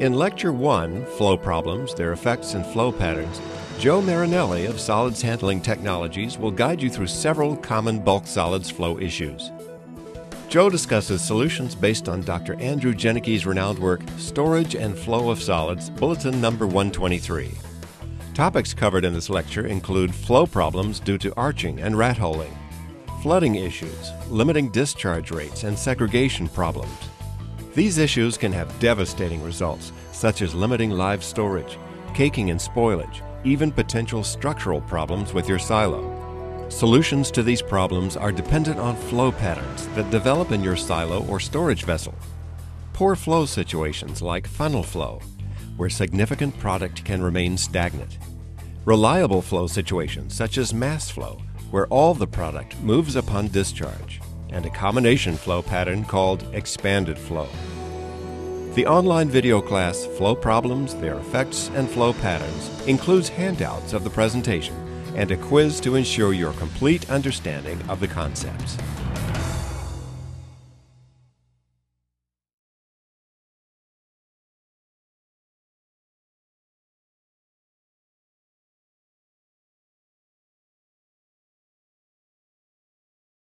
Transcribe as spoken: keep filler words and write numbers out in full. In Lecture one, Flow Problems, Their Effects and Flow Patterns, Joe Marinelli of Solids Handling Technologies will guide you through several common bulk solids flow issues. Joe discusses solutions based on Doctor Andrew Jenneke's renowned work, Storage and Flow of Solids, Bulletin Number one twenty-three. Topics covered in this lecture include flow problems due to arching and rat holing, flooding issues, limiting discharge rates, and segregation problems. These issues can have devastating results, such as limiting live storage, caking and spoilage, even potential structural problems with your silo. Solutions to these problems are dependent on flow patterns that develop in your silo or storage vessel. Poor flow situations like funnel flow, where significant product can remain stagnant. Reliable flow situations such as mass flow, where all the product moves upon discharge. And a combination flow pattern called expanded flow. The online video class, Flow Problems, Their Effects and Flow Patterns, includes handouts of the presentation and a quiz to ensure your complete understanding of the concepts.